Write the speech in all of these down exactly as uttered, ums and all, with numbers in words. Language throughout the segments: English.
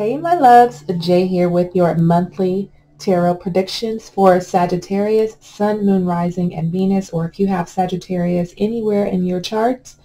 Hey my loves, Jay here with your monthly tarot predictions for Sagittarius, Sun, Moon, Rising, and Venus, or if you have Sagittarius anywhere in your charts.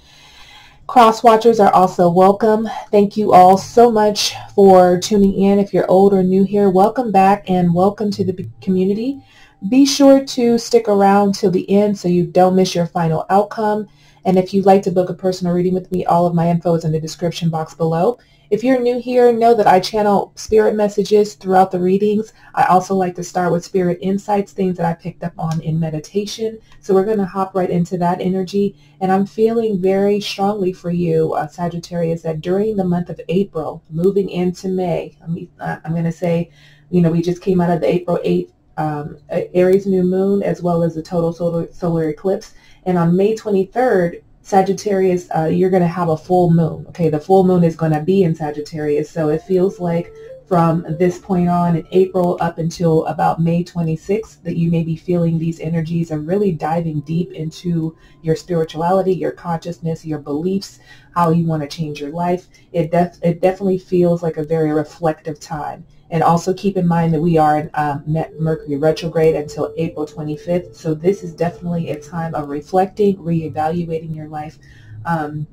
Cross watchers are also welcome. Thank you all so much for tuning in. If you're old or new here, welcome back and welcome to the community. Be sure to stick around till the end so you don't miss your final outcome. And if you'd like to book a personal reading with me, all of my info is in the description box below. If you're new here, know that I channel spirit messages throughout the readings. I also like to start with spirit insights, things that I picked up on in meditation. So we're going to hop right into that energy. And I'm feeling very strongly for you, uh, Sagittarius, that during the month of April, moving into May, I'm, uh, I'm going to say, you know, we just came out of the April eighth um, Aries new moon, as well as the total solar, solar eclipse. And on May twenty-third, Sagittarius, uh, you're going to have a full moon. Okay, the full moon is going to be in Sagittarius. So it feels like from this point on in April up until about May twenty-sixth that you may be feeling these energies and really diving deep into your spirituality, your consciousness, your beliefs, how you want to change your life. It, def it definitely feels like a very reflective time. And also keep in mind that we are in um, Mercury retrograde until April twenty-fifth. So this is definitely a time of reflecting, reevaluating your life, um,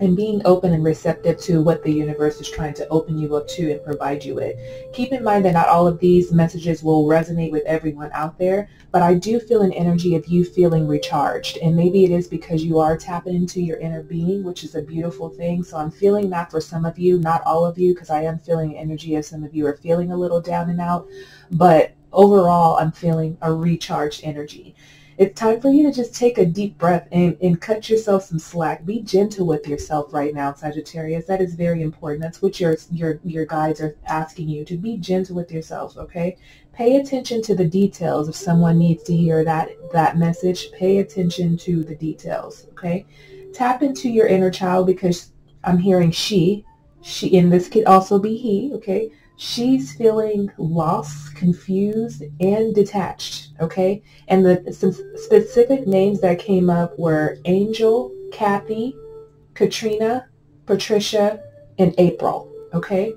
and being open and receptive to what the universe is trying to open you up to and provide you with. Keep in mind that not all of these messages will resonate with everyone out there, but I do feel an energy of you feeling recharged. And maybe it is because you are tapping into your inner being, which is a beautiful thing. So I'm feeling that for some of you, not all of you, because I am feeling energy as some of you are feeling a little down and out. But overall, I'm feeling a recharged energy. It's time for you to just take a deep breath and, and cut yourself some slack. Be gentle with yourself right now, Sagittarius. That is very important. That's what your, your, your guides are asking you, to be gentle with yourself, okay? Pay attention to the details. If someone needs to hear that, that message, pay attention to the details, okay? Tap into your inner child, because I'm hearing she, she, and this could also be he, okay? She's feeling lost, confused, and detached, okay? And the some specific names that came up were Angel, Kathy, Katrina, Patricia, and April, okay?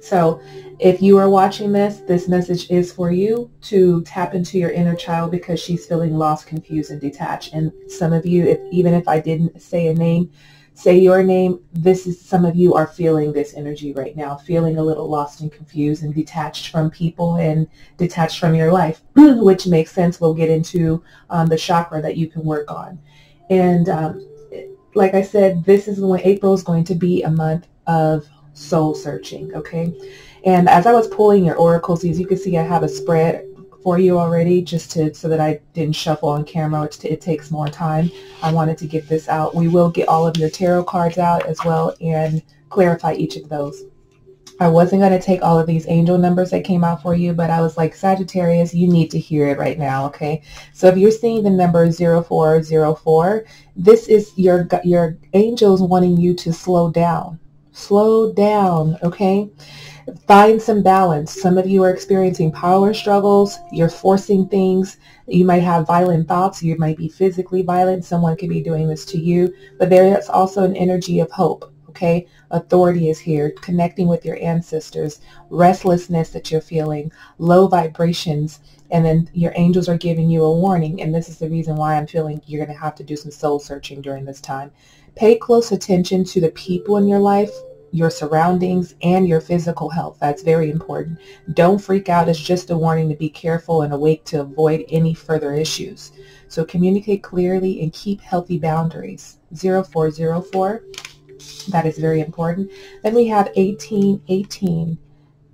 So if you are watching this, this message is for you to tap into your inner child, because she's feeling lost, confused, and detached. And some of you, if, even if I didn't say a name, say your name, this is, some of you are feeling this energy right now, feeling a little lost and confused and detached from people and detached from your life, which makes sense. We'll get into um, the chakra that you can work on. And um, like I said, this is when April is going to be a month of soul searching, okay? And as I was pulling your oracles, as you can see, I have a spread for you already, just to so that I didn't shuffle on camera. It, it takes more time. I wanted to get this out. We will get all of your tarot cards out as well and clarify each of those. I wasn't going to take all of these angel numbers that came out for you, but I was like, Sagittarius, you need to hear it right now, okay? So if you're seeing the number zero four zero four, this is your your angels wanting you to slow down. Slow down, okay? Find some balance. Some of you are experiencing power struggles. You're forcing things. You might have violent thoughts. You might be physically violent. Someone could be doing this to you. But there is also an energy of hope, okay? Authority is here, connecting with your ancestors, restlessness that you're feeling, low vibrations, and then your angels are giving you a warning. And this is the reason why I'm feeling you're going to have to do some soul searching during this time. Pay close attention to the people in your life, your surroundings, and your physical health. That's very important. Don't freak out. It's just a warning to be careful and awake to avoid any further issues. So communicate clearly and keep healthy boundaries. zero four zero four, that is very important. Then we have eighteen eighteen.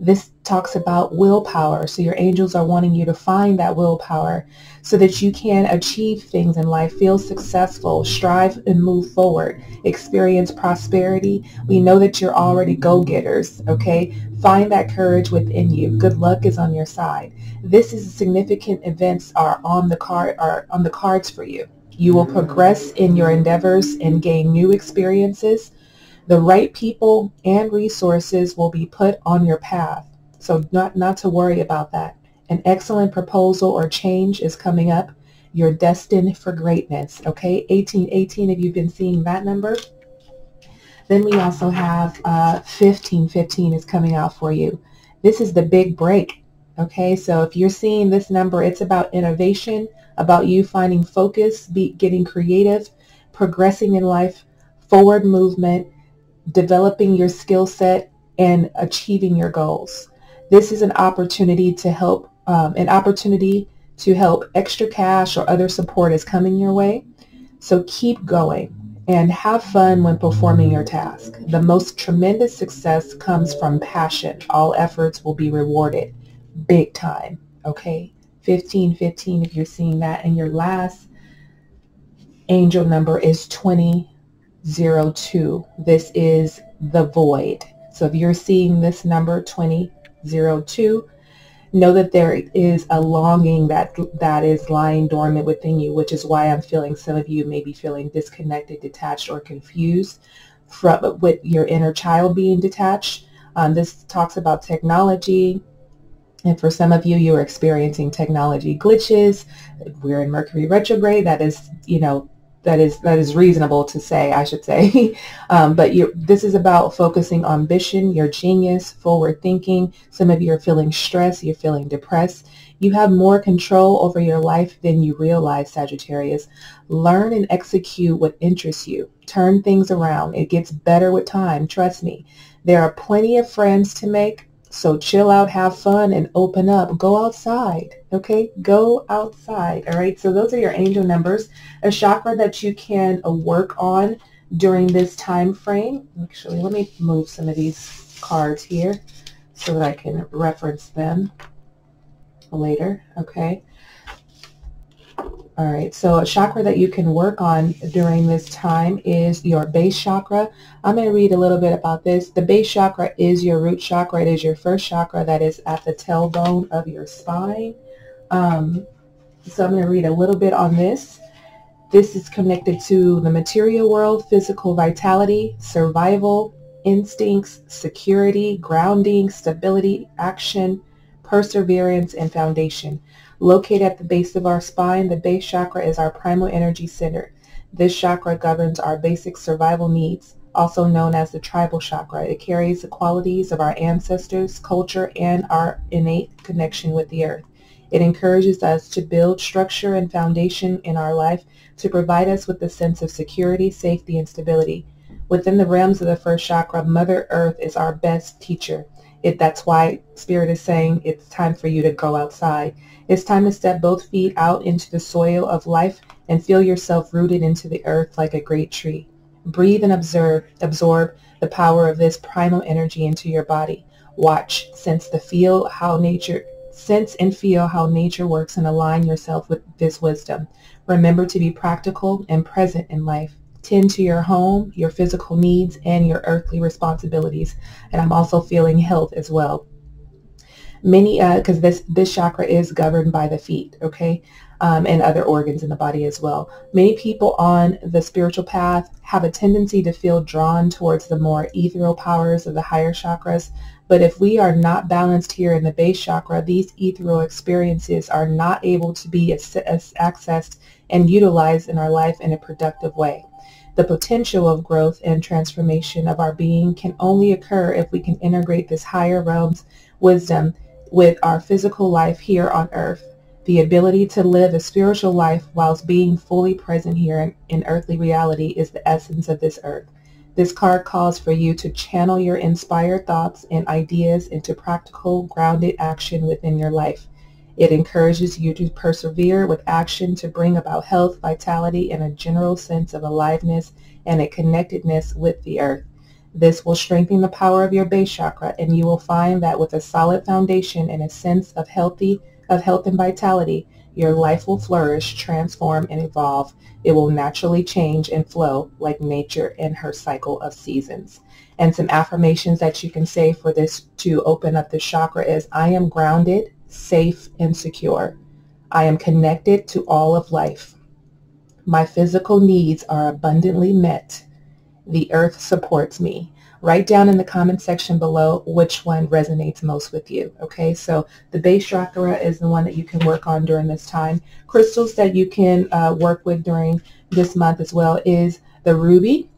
This talks about willpower. So your angels are wanting you to find that willpower so that you can achieve things in life, feel successful, strive and move forward, experience prosperity. We know that you're already go-getters, okay? Find that courage within you. Good luck is on your side. This is significant events are on the card, are on the cards for you. You will progress in your endeavors and gain new experiences. The right people and resources will be put on your path, so not, not to worry about that. An excellent proposal or change is coming up. You're destined for greatness, okay? eighteen eighteen, if you've been seeing that number. Then we also have uh, fifteen fifteen is coming out for you. This is the big break. Okay, so if you're seeing this number, it's about innovation, about you finding focus, be, getting creative, progressing in life, forward movement, developing your skill set, and achieving your goals. This is an opportunity to help, um, an opportunity to help extra cash or other support is coming your way. So keep going and have fun when performing your task. The most tremendous success comes from passion. All efforts will be rewarded. Big time, okay? fifteen fifteen if you're seeing that. And your last angel number is twenty oh two. This is the void. So if you're seeing this number, twenty oh two, know that there is a longing that that is lying dormant within you, which is why I'm feeling some of you may be feeling disconnected, detached, or confused from, with your inner child being detached. Um, this talks about technology. And for some of you, you are experiencing technology glitches. We're in Mercury retrograde. That is, you know, that is that is reasonable to say, I should say. um, but you're, this is about focusing on ambition, your genius, forward thinking. Some of you are feeling stressed. You're feeling depressed. You have more control over your life than you realize, Sagittarius. Learn and execute what interests you. Turn things around. It gets better with time. Trust me. There are plenty of friends to make. So chill out, have fun, and open up. Go outside, okay? Go outside, all right? So those are your angel numbers. A chakra that you can work on during this time frame. Actually, let me move some of these cards here so that I can reference them later, okay? All right, so a chakra that you can work on during this time is your base chakra. I'm going to read a little bit about this. The base chakra is your root chakra. It is your first chakra that is at the tailbone of your spine. Um, so I'm going to read a little bit on this. This is connected to the material world, physical vitality, survival, instincts, security, grounding, stability, action, perseverance, and foundation. Located at the base of our spine, the base chakra is our primal energy center. This chakra governs our basic survival needs, also known as the tribal chakra. It carries the qualities of our ancestors, culture, and our innate connection with the earth. It encourages us to build structure and foundation in our life to provide us with a sense of security, safety, and stability. Within the realms of the first chakra, Mother Earth is our best teacher. It, that's why Spirit is saying it's time for you to go outside. It's time to step both feet out into the soil of life and feel yourself rooted into the earth like a great tree. Breathe and observe, absorb the power of this primal energy into your body. Watch, sense the feel how nature, sense and feel how nature works and align yourself with this wisdom. Remember to be practical and present in life. Tend to your home, your physical needs, and your earthly responsibilities. And I'm also feeling health as well. Many, because uh, this, this chakra is governed by the feet, okay, um, and other organs in the body as well. Many people on the spiritual path have a tendency to feel drawn towards the more ethereal powers of the higher chakras. But if we are not balanced here in the base chakra, these ethereal experiences are not able to be accessed and utilized in our life in a productive way. The potential of growth and transformation of our being can only occur if we can integrate this higher realm's wisdom with our physical life here on earth. The ability to live a spiritual life whilst being fully present here in, in earthly reality is the essence of this earth. This card calls for you to channel your inspired thoughts and ideas into practical, grounded action within your life. It encourages you to persevere with action to bring about health, vitality, and a general sense of aliveness and a connectedness with the earth. This will strengthen the power of your base chakra, and you will find that with a solid foundation and a sense of healthy, of health and vitality, your life will flourish, transform, and evolve. It will naturally change and flow like nature in her cycle of seasons. And some affirmations that you can say for this to open up the chakra is, I am grounded, safe, and secure. I am connected to all of life. My physical needs are abundantly met. The earth supports me. Write down in the comment section below which one resonates most with you. Okay, so the base chakra is the one that you can work on during this time. Crystals that you can uh, work with during this month as well is the ruby,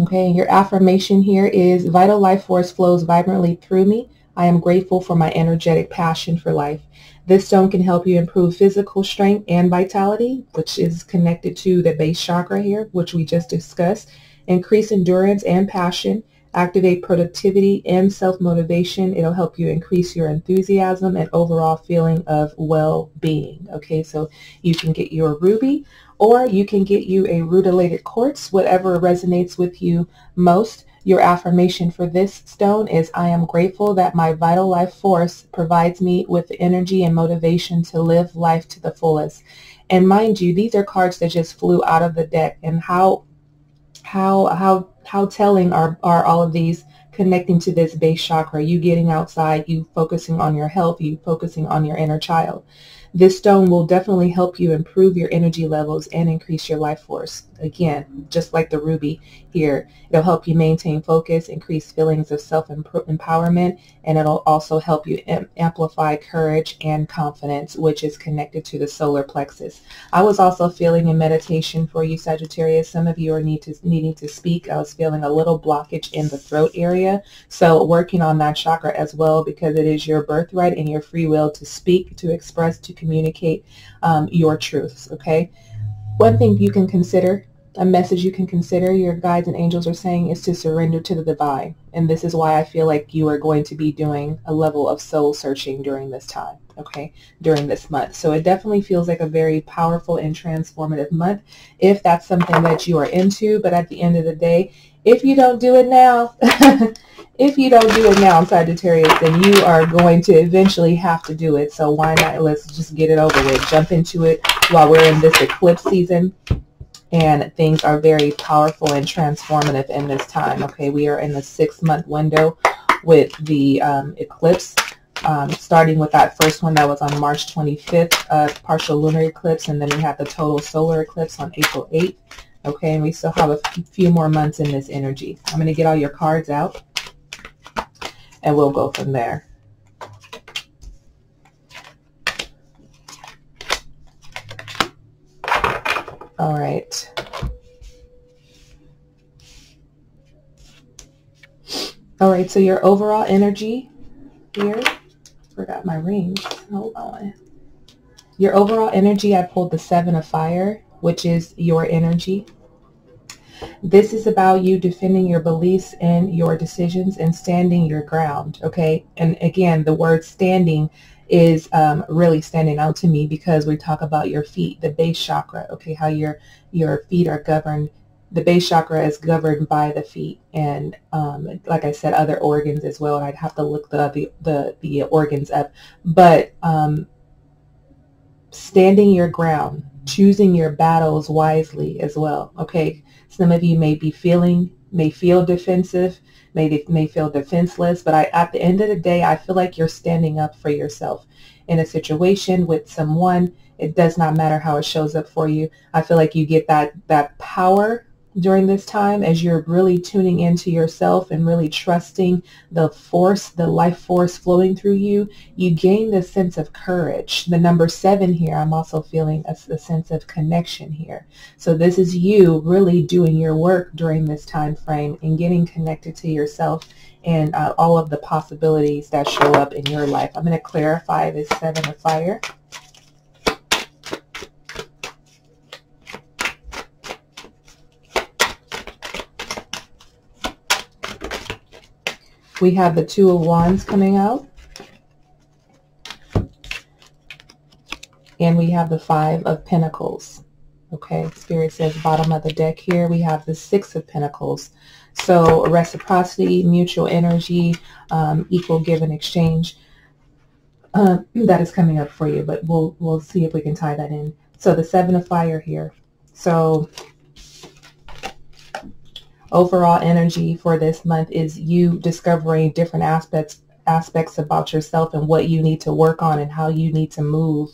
Okay, your affirmation here is, vital life force flows vibrantly through me. I am grateful for my energetic passion for life. This stone can help you improve physical strength and vitality, which is connected to the base chakra here, which we just discussed, increase endurance and passion, activate productivity and self-motivation. It'll help you increase your enthusiasm and overall feeling of well-being. Okay, so you can get your ruby or you can get you a rutilated quartz, whatever resonates with you most. Your affirmation for this stone is, I am grateful that my vital life force provides me with the energy and motivation to live life to the fullest. And mind you, these are cards that just flew out of the deck, and how how how how telling are, are all of these connecting to this base chakra, you getting outside, you focusing on your health, you focusing on your inner child. This stone will definitely help you improve your energy levels and increase your life force. Again, just like the ruby here, it'll help you maintain focus, increase feelings of self-empowerment, and it'll also help you am amplify courage and confidence, which is connected to the solar plexus. I was also feeling in meditation for you, Sagittarius. Some of you are need to, needing to speak. I was feeling a little blockage in the throat area, so working on that chakra as well, because it is your birthright and your free will to speak, to express, to communicate um, your truths. Okay, one thing you can consider, a message you can consider, your guides and angels are saying, is to surrender to the divine. And this is why I feel like you are going to be doing a level of soul searching during this time, okay, during this month. So it definitely feels like a very powerful and transformative month if that's something that you are into. But at the end of the day, if you don't do it now, if you don't do it now, Sagittarius, then you are going to eventually have to do it. So why not? Let's just get it over with. Jump into it while we're in this eclipse season. And things are very powerful and transformative in this time. Okay, we are in the six-month window with the um, eclipse, um, starting with that first one that was on March twenty-fifth, uh, partial lunar eclipse, and then we have the total solar eclipse on April eighth. Okay, and we still have a few more months in this energy. I'm going to get all your cards out, and we'll go from there. All right. All right, so your overall energy here, forgot my rings, hold on. Your overall energy, I pulled the Seven of Fire, which is your energy. This is about you defending your beliefs and your decisions and standing your ground, okay? And again, the word standing is um, really standing out to me, because we talk about your feet, the base chakra, okay, how your your feet are governed. The base chakra is governed by the feet, and um, like I said, other organs as well, and I'd have to look the, the, the, the organs up, but um, standing your ground, choosing your battles wisely as well, okay? Some of you may be feeling, may feel defensive, may, may feel defenseless, but I, at the end of the day, I feel like you're standing up for yourself in a situation with someone. It does not matter how it shows up for you. I feel like you get that, that power during this time as you're really tuning into yourself and really trusting the force, the life force flowing through you. You gain this sense of courage. The number seven here, I'm also feeling a, a sense of connection here. So this is you really doing your work during this time frame and getting connected to yourself and uh, all of the possibilities that show up in your life. I'm going to clarify this Seven of Fire. We have the Two of Wands coming out, and we have the Five of Pentacles. Okay, Spirit says bottom of the deck here, we have the Six of Pentacles. So reciprocity, mutual energy, um, equal give and exchange, uh, that is coming up for you, but we'll, we'll see if we can tie that in. So the Seven of Fire here. So overall energy for this month is you discovering different aspects aspects about yourself and what you need to work on and how you need to move,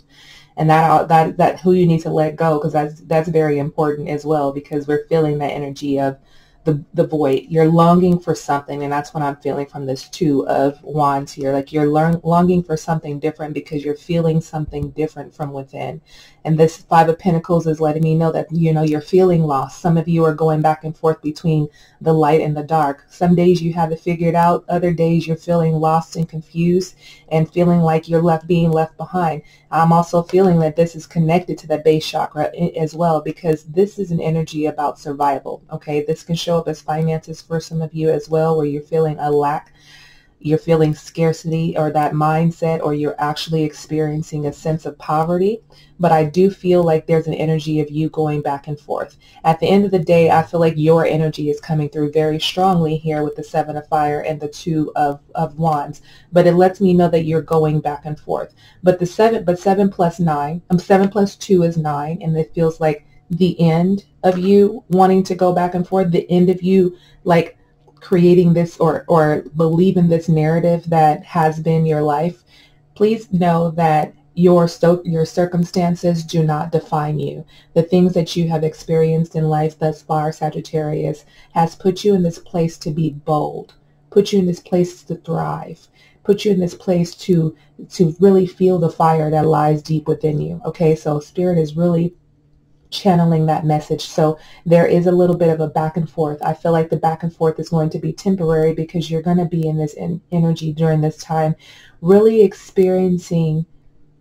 and that that that who you need to let go, because that's that's very important as well, because we're feeling that energy of the the void. You're longing for something, and that's what I'm feeling from this Two of Wands here. Like you're learn, longing for something different because you're feeling something different from within. And this Five of Pentacles is letting me know that, you know, you're feeling lost. Some of you are going back and forth between the light and the dark. Some days you have it figured out. Other days you're feeling lost and confused and feeling like you're left being left behind. I'm also feeling that this is connected to the base chakra as well, because this is an energy about survival. Okay, this can show up as finances for some of you as well, where you're feeling a lack. You're feeling scarcity or that mindset, or you're actually experiencing a sense of poverty. But I do feel like there's an energy of you going back and forth. At the end of the day, I feel like your energy is coming through very strongly here with the Seven of Fire and the Two of, of Wands. But it lets me know that you're going back and forth. But the seven, but seven plus nine, um, seven plus two is nine, and it feels like the end of you wanting to go back and forth, the end of you like creating this or, or believe in this narrative that has been your life. Please know that your, your circumstances do not define you. The things that you have experienced in life thus far, Sagittarius, has put you in this place to be bold, put you in this place to thrive, put you in this place to, to really feel the fire that lies deep within you. Okay, so Spirit is really channeling that message. So there is a little bit of a back and forth. I feel like the back and forth is going to be temporary, because you're going to be in this in energy during this time, really experiencing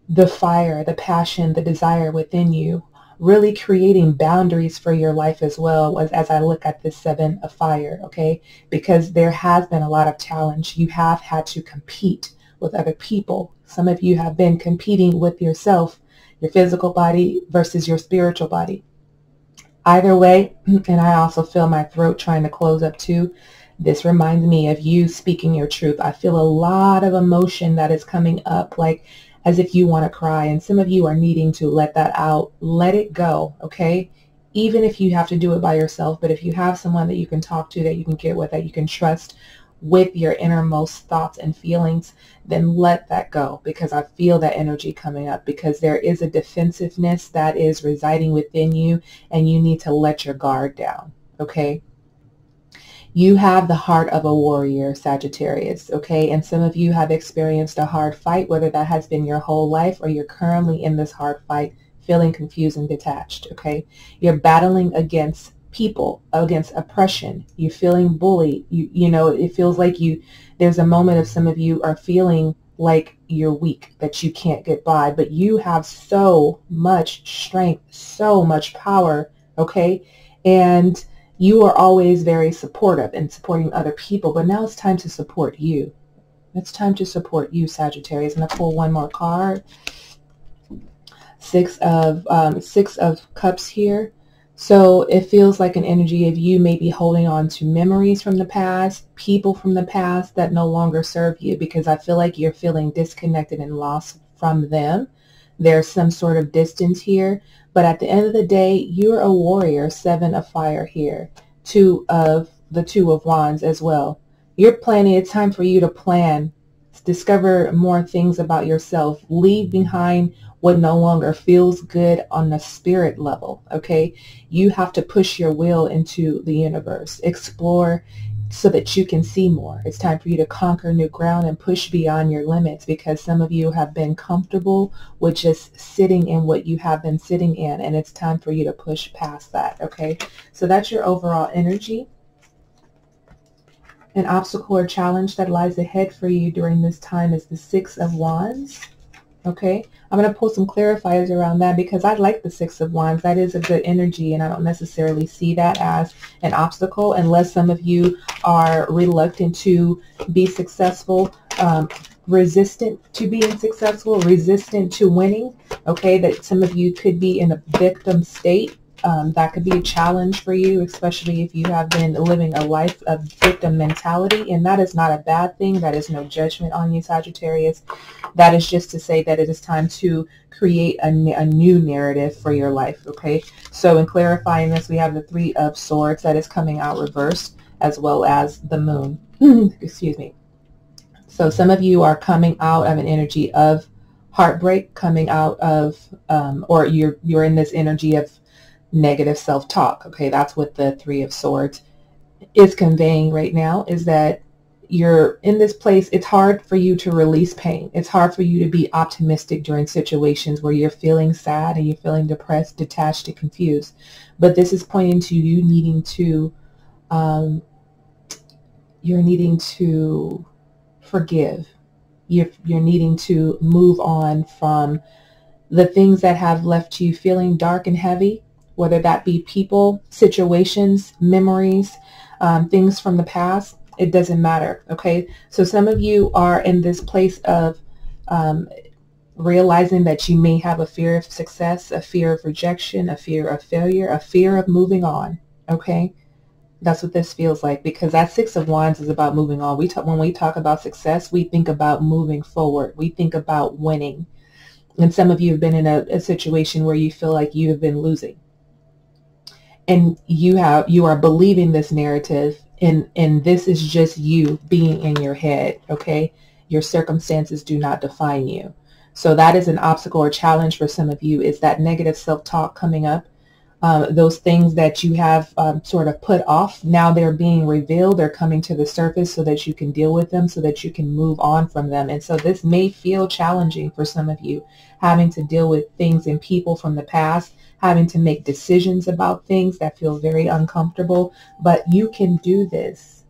the fire, the passion, the desire within you, really creating boundaries for your life as well, as, as I look at this Seven of Fire, okay? Because there has been a lot of challenge. You have had to compete with other people. Some of you have been competing with yourself, your physical body versus your spiritual body. Either way, and I also feel my throat trying to close up too, this reminds me of you speaking your truth. I feel a lot of emotion that is coming up, like as if you want to cry, and some of you are needing to let that out. Let it go, okay? Even if you have to do it by yourself, but if you have someone that you can talk to, that you can get with, that you can trust with your innermost thoughts and feelings, then let that go, because I feel that energy coming up, because there is a defensiveness that is residing within you, and you need to let your guard down, okay? You have the heart of a warrior, Sagittarius, okay? And some of you have experienced a hard fight, whether that has been your whole life or you're currently in this hard fight, feeling confused and detached, okay? You're battling against people, against oppression. You're feeling bullied. You you know, it feels like you, there's a moment of some of you are feeling like you're weak, that you can't get by, but you have so much strength, so much power, okay? And you are always very supportive and supporting other people, but now it's time to support you. It's time to support you, Sagittarius. I'm going to pull one more card. Six of, um, six of Cups here. So it feels like an energy of you maybe holding on to memories from the past, people from the past that no longer serve you, because I feel like you're feeling disconnected and lost from them. There's some sort of distance here, but at the end of the day, you're a warrior, Seven of Fire here, two of the Two of Wands as well. You're planning, it's time for you to plan, discover more things about yourself, leave behind what no longer feels good on the spirit level, okay? You have to push your will into the universe, explore so that you can see more. It's time for you to conquer new ground and push beyond your limits, because some of you have been comfortable with just sitting in what you have been sitting in, and it's time for you to push past that, okay? So that's your overall energy. An obstacle or challenge that lies ahead for you during this time is the Six of Wands. Okay, I'm going to pull some clarifiers around that, because I like the Six of Wands. That is a good energy, and I don't necessarily see that as an obstacle, unless some of you are reluctant to be successful, um, resistant to being successful, resistant to winning. Okay, that some of you could be in a victim state. Um, that could be a challenge for you, especially if you have been living a life of victim mentality. And that is not a bad thing. That is no judgment on you, Sagittarius. That is just to say that it is time to create a, a new narrative for your life, okay? So in clarifying this, we have the Three of Swords that is coming out reversed, as well as the Moon. Excuse me. So some of you are coming out of an energy of heartbreak, coming out of, um, or you're, you're in this energy of negative self-talk, okay? That's what the Three of Swords is conveying right now, is that you're in this place, it's hard for you to release pain. It's hard for you to be optimistic during situations where you're feeling sad and you're feeling depressed, detached, and confused. But this is pointing to you needing to, um, you're needing to forgive. You're, you're needing to move on from the things that have left you feeling dark and heavy, whether that be people, situations, memories, um, things from the past. It doesn't matter, okay? So some of you are in this place of um, realizing that you may have a fear of success, a fear of rejection, a fear of failure, a fear of moving on, okay? That's what this feels like, because that Six of Wands is about moving on. We talk, when we talk about success, we think about moving forward. We think about winning. And some of you have been in a, a situation where you feel like you have been losing. And you have you are believing this narrative, and, and this is just you being in your head, okay? Your circumstances do not define you. So that is an obstacle or challenge for some of you, is that negative self-talk coming up. Uh, those things that you have um, sort of put off, now they're being revealed, they're coming to the surface so that you can deal with them, so that you can move on from them. And so this may feel challenging for some of you, having to deal with things and people from the past, having to make decisions about things that feel very uncomfortable, but you can do this.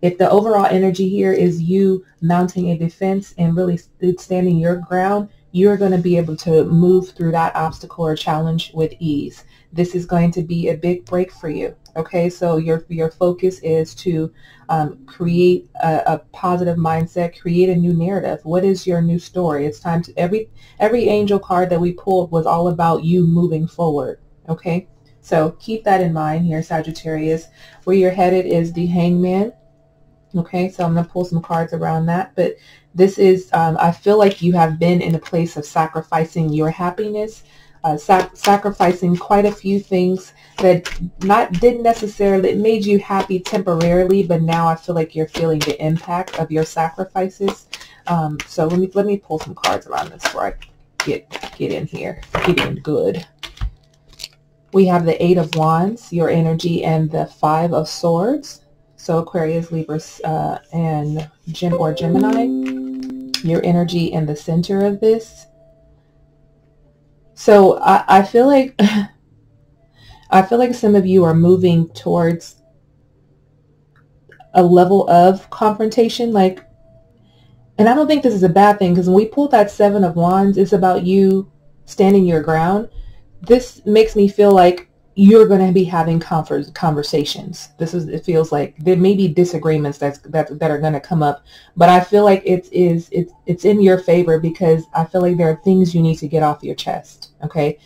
If the overall energy here is you mounting a defense and really standing your ground, you're going to be able to move through that obstacle or challenge with ease. This is going to be a big break for you, okay? So your, your focus is to um, create a, a positive mindset, create a new narrative. What is your new story? It's time to, every, every angel card that we pulled was all about you moving forward, okay? So keep that in mind here, Sagittarius. Where you're headed is the Hangman. Okay, so I'm going to pull some cards around that, but this is, um, I feel like you have been in a place of sacrificing your happiness, uh, sac sacrificing quite a few things that not didn't necessarily, it made you happy temporarily, but now I feel like you're feeling the impact of your sacrifices. Um, so let me, let me pull some cards around this before I get, get in here, get in good. We have the Eight of Wands, your energy, and the Five of Swords. So Aquarius, Libra, uh, and Gem or Gemini, your energy in the center of this. So I, I feel like I feel like some of you are moving towards a level of confrontation, like, and I don't think this is a bad thing, because when we pull that Seven of Wands, it's about you standing your ground. This makes me feel like you're going to be having conversations. This is, it feels like there may be disagreements that's, that, that are going to come up, but I feel like it is, it's, it's in your favor, because I feel like there are things you need to get off your chest, okay?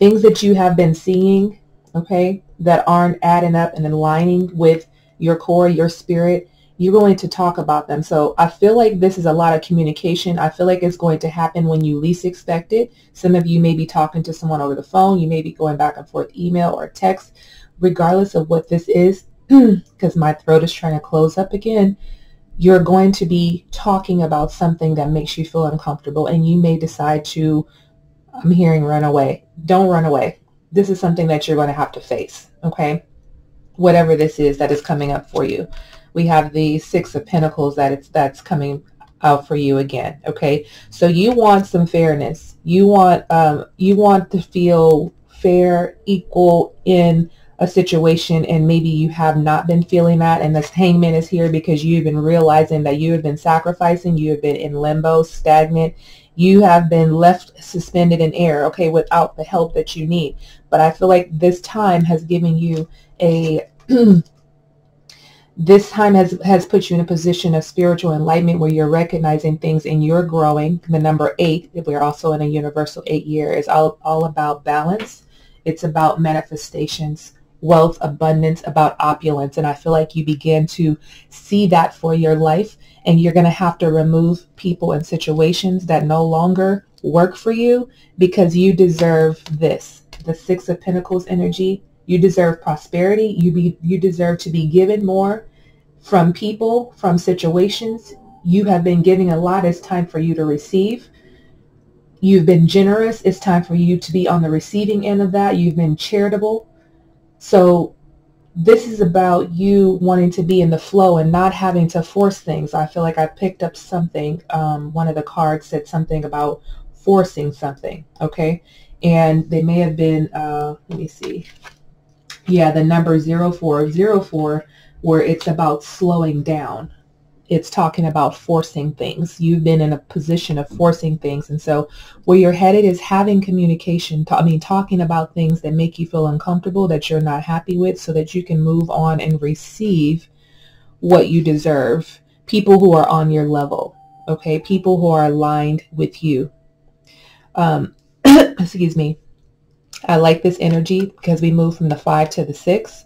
Things that you have been seeing, okay, that aren't adding up and aligning with your core, your spirit. You're going to talk about them. So I feel like this is a lot of communication. I feel like it's going to happen when you least expect it. Some of you may be talking to someone over the phone. You may be going back and forth email or text, regardless of what this is, because my throat is trying to close up again. You're going to be talking about something that makes you feel uncomfortable, and you may decide to, I'm hearing run away. Don't run away. This is something that you're going to have to face, okay? Whatever this is that is coming up for you. We have the Six of Pentacles that it's, that's coming out for you again, okay? So you want some fairness. You want, um, you want to feel fair, equal in a situation, and maybe you have not been feeling that, and this Hangman is here because you've been realizing that you have been sacrificing, you have been in limbo, stagnant, you have been left suspended in air, okay, without the help that you need. But I feel like this time has given you a... This time has, has put you in a position of spiritual enlightenment where you're recognizing things and you're growing. The number eight, if we're also in a universal eight year, is all, all about balance. It's about manifestations, wealth, abundance, about opulence. And I feel like you begin to see that for your life, and you're going to have to remove people and situations that no longer work for you, because you deserve this. The Six of Pentacles energy. You deserve prosperity. You be, you deserve to be given more from people, from situations. You have been giving a lot. It's time for you to receive. You've been generous. It's time for you to be on the receiving end of that. You've been charitable. So this is about you wanting to be in the flow and not having to force things. I feel like I picked up something. Um, one of the cards said something about forcing something. Okay. And they may have been, uh, let me see. Yeah, the number zero four zero four, where it's about slowing down. It's talking about forcing things. You've been in a position of forcing things. And so where you're headed is having communication. I mean, talking about things that make you feel uncomfortable, that you're not happy with, so that you can move on and receive what you deserve. People who are on your level. Okay. People who are aligned with you. Um, excuse me. I like this energy because we move from the five to the six.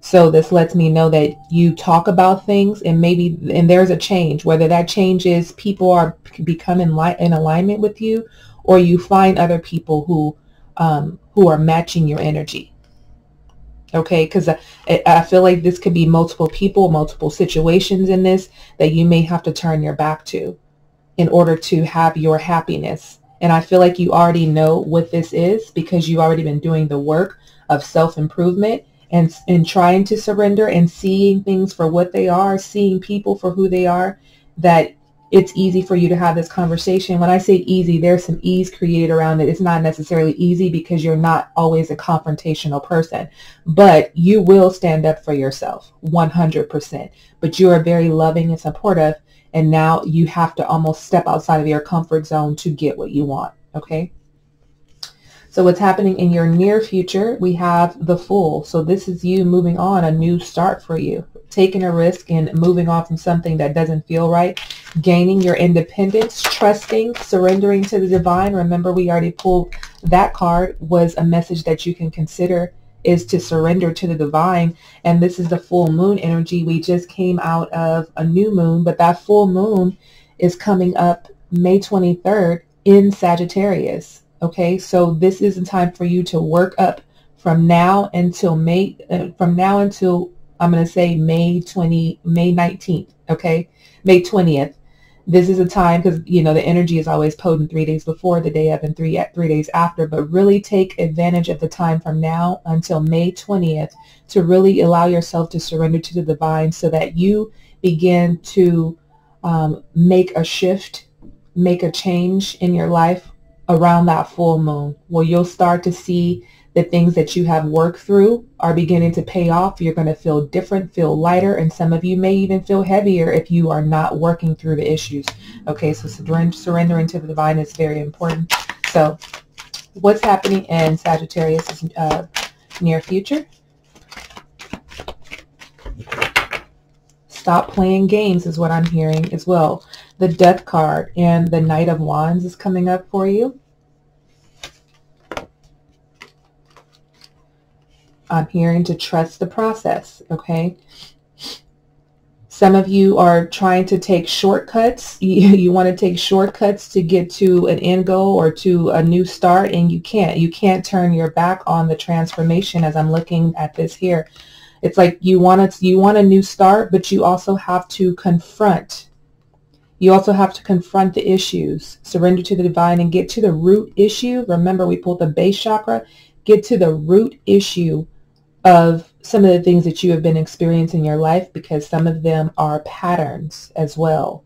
So this lets me know that you talk about things, and maybe, and there's a change, whether that change is people are becoming li in alignment with you, or you find other people who, um, who are matching your energy. Okay. Cause I, I feel like this could be multiple people, multiple situations in this that you may have to turn your back to in order to have your happiness. And I feel like you already know what this is because you've already been doing the work of self-improvement and, and trying to surrender and seeing things for what they are, seeing people for who they are, that it's easy for you to have this conversation. When I say easy, there's some ease created around it. It's not necessarily easy because you're not always a confrontational person, but you will stand up for yourself one hundred percent. But you are very loving and supportive. And now you have to almost step outside of your comfort zone to get what you want. Okay. So what's happening in your near future, we have the Fool. So this is you moving on, a new start for you, taking a risk and moving on from something that doesn't feel right, gaining your independence, trusting, surrendering to the divine. Remember, we already pulled that card, was a message that you can consider is to surrender to the divine. And this is the full moon energy. We just came out of a new moon, but that full moon is coming up May twenty-third in Sagittarius. Okay, so this is the time for you to work up from now until May, uh, from now until, I'm going to say May twentieth, May nineteenth, okay, May twentieth. This is a time, because, you know, the energy is always potent three days before, the day of, and three three days after. But really take advantage of the time from now until May twentieth to really allow yourself to surrender to the divine so that you begin to um, make a shift, make a change in your life around that full moon, where you'll start to see the things that you have worked through are beginning to pay off. You're going to feel different, feel lighter, and some of you may even feel heavier if you are not working through the issues. Okay, so surrendering to the divine is very important. So what's happening in Sagittarius' uh, near future? Stop playing games is what I'm hearing as well. The Death card and the Knight of Wands is coming up for you. I'm hearing to trust the process, okay? Some of you are trying to take shortcuts. You, you want to take shortcuts to get to an end goal or to a new start, and you can't. You can't turn your back on the transformation as I'm looking at this here. It's like you want, to, you want a new start, but you also have to confront. You also have to confront the issues, surrender to the divine, and get to the root issue. Remember, we pulled the base chakra. Get to the root issue of some of the things that you have been experiencing in your life, because some of them are patterns as well.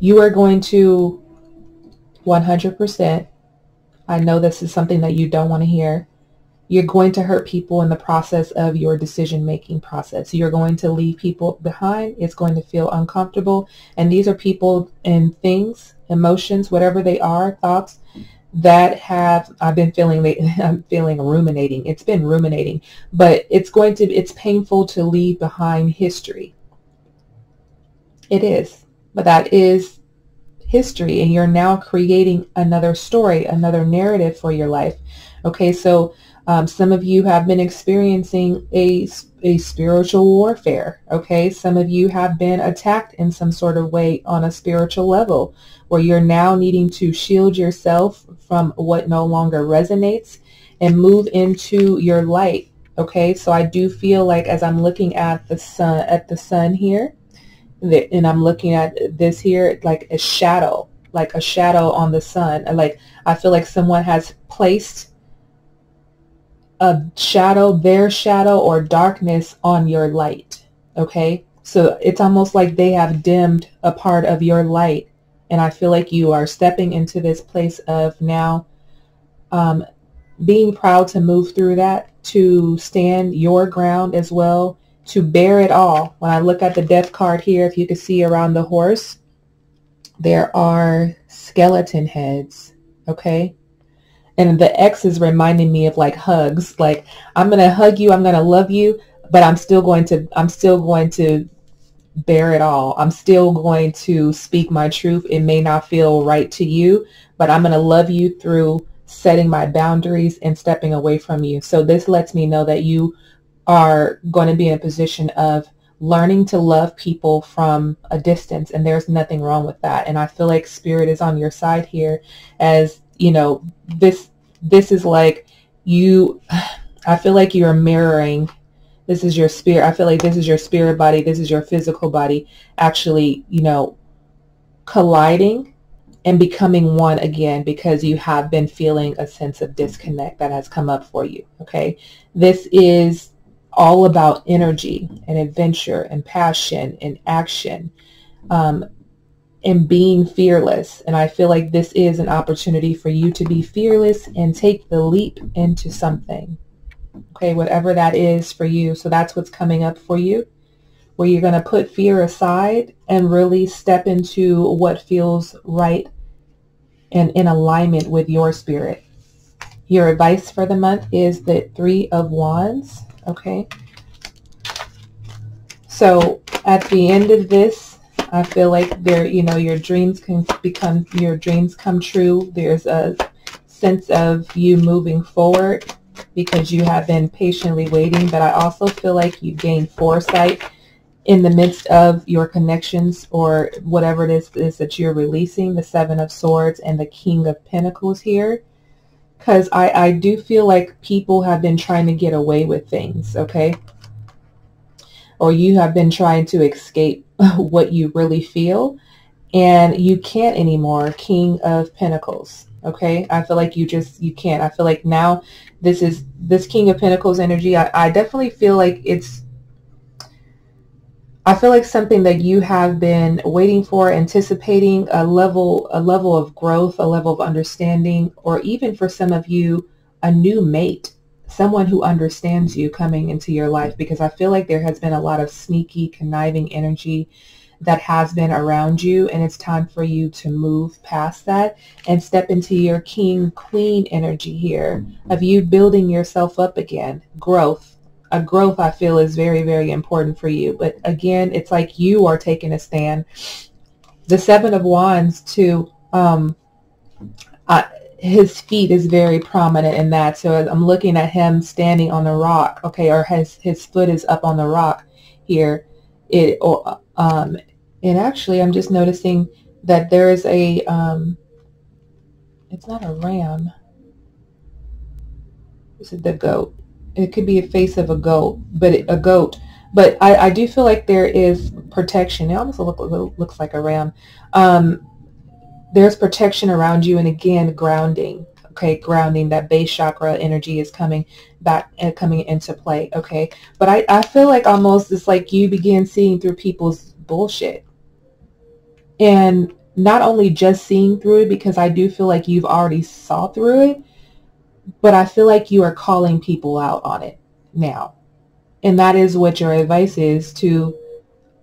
You are going to one hundred percent, I know this is something that you don't want to hear, you're going to hurt people in the process of your decision-making process. You're going to leave people behind. It's going to feel uncomfortable. And these are people and things, emotions, whatever they are, thoughts that have, I've been feeling, I'm feeling ruminating. It's been ruminating, but it's going to, it's painful to leave behind history. It is, but that is history. And you're now creating another story, another narrative for your life. Okay. So um, some of you have been experiencing a, a spiritual warfare. Okay. Some of you have been attacked in some sort of way on a spiritual level, where you're now needing to shield yourself from what no longer resonates and move into your light. Okay, so I do feel like as I'm looking at the sun, at the sun here, and I'm looking at this here, like a shadow, like a shadow on the sun. Like I feel like someone has placed a shadow, their shadow or darkness on your light, okay? So it's almost like they have dimmed a part of your light, and I feel like you are stepping into this place of now um, being proud to move through that, to stand your ground as well, to bear it all. When I look at the death card here, if you can see around the horse, there are skeleton heads, okay? And the X is reminding me of like hugs. Like, I'm going to hug you, I'm going to love you, but I'm still going to, I'm still going to bear it all. I'm still going to speak my truth. It may not feel right to you, but I'm going to love you through setting my boundaries and stepping away from you. So this lets me know that you are going to be in a position of learning to love people from a distance, and there's nothing wrong with that. And I feel like spirit is on your side here, as you know, this this is like you, I feel like you're mirroring, this is your spirit, I feel like this is your spirit body, this is your physical body actually, you know, colliding and becoming one again, because you have been feeling a sense of disconnect that has come up for you, okay? This is all about energy and adventure and passion and action um, and being fearless. And I feel like this is an opportunity for you to be fearless and take the leap into something, okay, whatever that is for you. So that's what's coming up for you, where you're going to put fear aside and really step into what feels right and in alignment with your spirit. Your advice for the month is the Three of Wands. Okay, so at the end of this, I feel like there, you know, your dreams can become, your dreams come true. There's a sense of you moving forward because you have been patiently waiting, but I also feel like you gain foresight in the midst of your connections or whatever it is, is that you're releasing. The Seven of Swords and the King of Pentacles here. Because I, I do feel like people have been trying to get away with things, okay? Or you have been trying to escape what you really feel, and you can't anymore. King of Pentacles, okay? I feel like you just, you can't. I feel like now this is, this King of Pentacles energy, I, I definitely feel like it's, I feel like something that you have been waiting for, anticipating a level, a level of growth, a level of understanding, or even for some of you, a new mate, someone who understands you coming into your life, because I feel like there has been a lot of sneaky, conniving energy that has been around you, and it's time for you to move past that and step into your king, queen energy here of you building yourself up again, growth. A growth I feel is very, very important for you. But again, it's like you are taking a stand. The Seven of Wands too, um, I, his feet is very prominent in that. So I'm looking at him standing on the rock, okay, or his, his foot is up on the rock here. It, or, um, and actually I'm just noticing that there is a, um, it's not a ram. This is the goat. It could be a face of a goat, but it, a goat. But I, I do feel like there is protection. It almost look, looks like a ram. Um, there's protection around you, and again, grounding. Okay, grounding. That base chakra energy is coming back and coming into play. Okay, but I, I feel like almost it's like you begin seeing through people's bullshit, and not only just seeing through it, because I do feel like you've already saw through it. But I feel like you are calling people out on it now. And that is what your advice is, to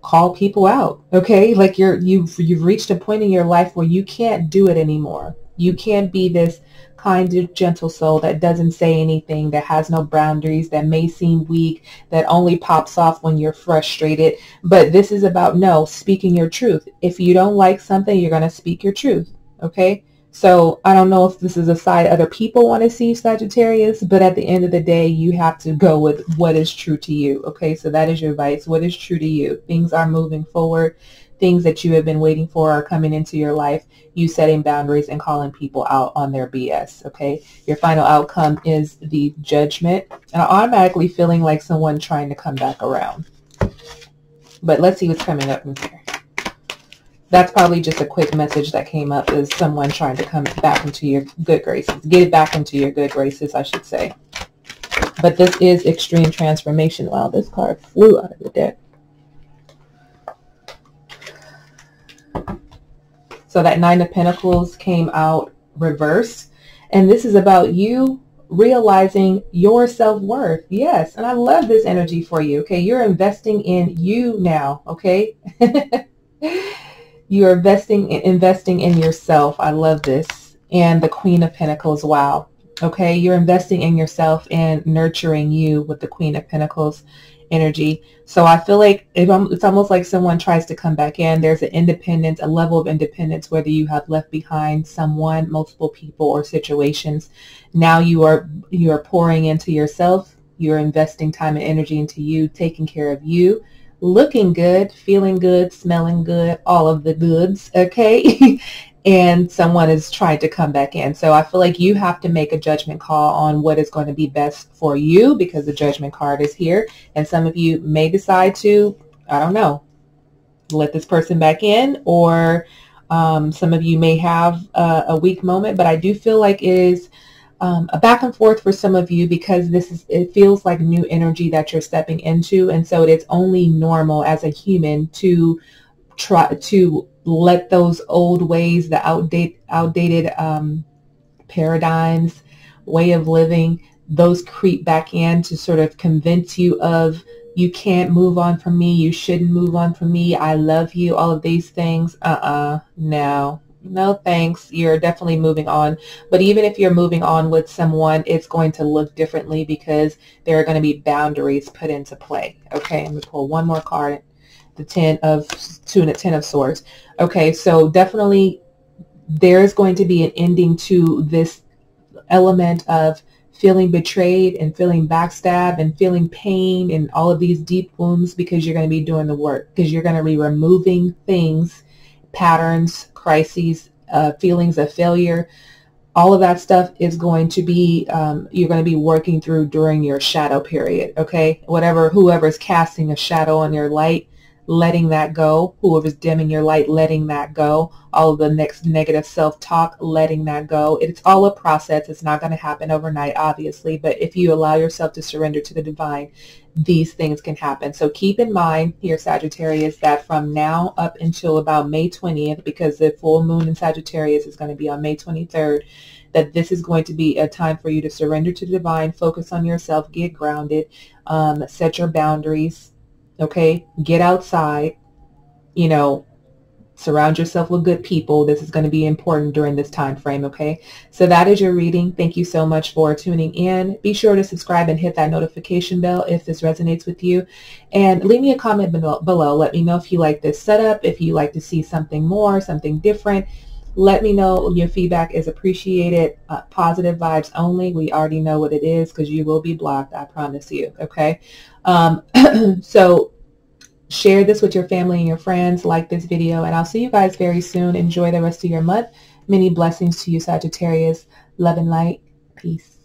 call people out. Okay? Like you're, you've, you've reached a point in your life where you can't do it anymore. You can't be this kind of gentle soul that doesn't say anything, that has no boundaries, that may seem weak, that only pops off when you're frustrated. But this is about, no, speaking your truth. If you don't like something, you're going to speak your truth. Okay? So I don't know if this is a side other people want to see, Sagittarius, but at the end of the day, you have to go with what is true to you. Okay, so that is your advice. What is true to you? Things are moving forward. Things that you have been waiting for are coming into your life. You setting boundaries and calling people out on their B S. Okay, your final outcome is the Judgment. And I'm automatically feeling like someone trying to come back around. But let's see what's coming up from here. That's probably just a quick message that came up, is someone trying to come back into your good graces. Get it back into your good graces, I should say. But this is extreme transformation. Wow, this card flew out of the deck. So that Nine of Pentacles came out reversed. And this is about you realizing your self-worth. Yes, and I love this energy for you. Okay, you're investing in you now. Okay, you're investing investing in yourself. I love this. And the Queen of Pentacles. Wow. Okay, you're investing in yourself and nurturing you with the Queen of Pentacles energy. So I feel like if I'm, it's almost like someone tries to come back in. There's an independence, a level of independence, whether you have left behind someone, multiple people, or situations. Now you are you are pouring into yourself. You're investing time and energy into you, taking care of you, looking good, feeling good, smelling good, all of the goods, okay? And someone is trying to come back in. So I feel like you have to make a judgment call on what is going to be best for you, because the judgment card is here. And some of you may decide to, I don't know, let this person back in, or um, some of you may have a, a weak moment. But I do feel like it is um, a back and forth for some of you, because this is, it feels like new energy that you're stepping into. And so it's only normal as a human to try to let those old ways, the outdated, outdated um, paradigms, way of living, those creep back in to sort of convince you of, you can't move on from me, you shouldn't move on from me, I love you, all of these things. Uh-uh, no, no thanks. You're definitely moving on. But even if you're moving on with someone, it's going to look differently, because there are going to be boundaries put into play. Okay, I'm going to pull one more card. The ten of two and a ten of swords. Okay, so definitely there's going to be an ending to this element of feeling betrayed and feeling backstabbed and feeling pain and all of these deep wounds, because you're going to be doing the work, because you're going to be removing things, patterns, crises, uh, feelings of failure. All of that stuff is going to be, um, you're going to be working through during your shadow period. Okay, whatever, whoever's casting a shadow on your light, letting that go. Whoever's dimming your light, letting that go. All of the next negative self-talk, letting that go. It's all a process. It's not going to happen overnight, obviously, but if you allow yourself to surrender to the divine, these things can happen. So keep in mind here, Sagittarius, that from now up until about May twentieth, because the full moon in Sagittarius is going to be on May twenty-third, that this is going to be a time for you to surrender to the divine, focus on yourself, get grounded, um, set your boundaries. Okay, get outside, you know, surround yourself with good people. This is going to be important during this time frame. Okay, so that is your reading. Thank you so much for tuning in. Be sure to subscribe and hit that notification bell if this resonates with you. And leave me a comment below. Let me know if you like this setup, if you like to see something more, something different. Let me know. Your feedback is appreciated. Uh, positive vibes only. We already know what it is, because you will be blocked. I promise you. Okay. Um, so share this with your family and your friends. Like this video, and I'll see you guys very soon. Enjoy the rest of your month. Many blessings to you, Sagittarius. Love and light. Peace.